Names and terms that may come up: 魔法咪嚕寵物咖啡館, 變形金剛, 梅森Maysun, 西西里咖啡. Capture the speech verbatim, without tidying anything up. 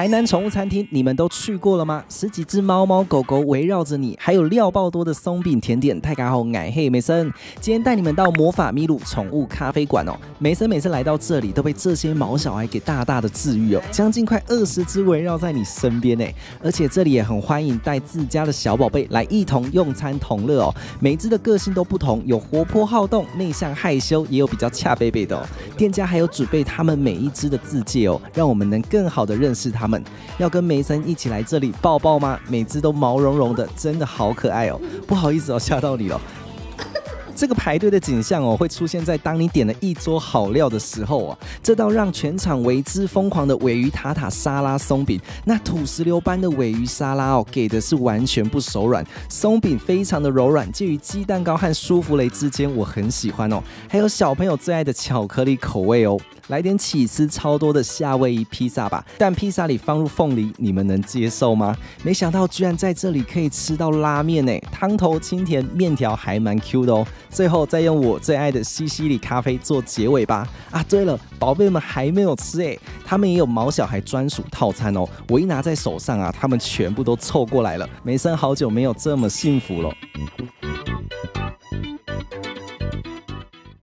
台南宠物餐厅你们都去过了吗？十几只猫猫狗狗围绕着你，还有料爆多的松饼甜点，大家好，矮黑梅森。今天带你们到魔法咪鲁宠物咖啡馆哦。梅森每次来到这里，都被这些毛小孩给大大的治愈哦。将近快二十只围绕在你身边哎，而且这里也很欢迎带自家的小宝贝来一同用餐同乐哦。每只的个性都不同，有活泼好动、内向害羞，也有比较恰贝贝的哦。店家还有准备他们每一只的自介哦，让我们能更好的认识它。 他们要跟梅森一起来这里抱抱吗？每只都毛茸茸的，真的好可爱哦！不好意思哦，吓到你了。 这个排队的景象哦，会出现在当你点了一桌好料的时候啊。这道让全场为之疯狂的鲔鱼塔塔沙拉松饼，那土石流般的鲔鱼沙拉哦，给的是完全不手软，松饼非常的柔软，介于鸡蛋糕和舒芙蕾之间，我很喜欢哦。还有小朋友最爱的巧克力口味哦，来点起司超多的夏威夷披萨吧，但披萨里放入凤梨，你们能接受吗？没想到居然在这里可以吃到拉面呢，汤头清甜，面条还蛮 Q 的哦。 最后再用我最爱的西西里咖啡做结尾吧！啊，对了，宝贝们还没有吃哎，他们也有毛小孩专属套餐哦。我一拿在手上啊，他们全部都凑过来了。梅森好久没有这么幸福了。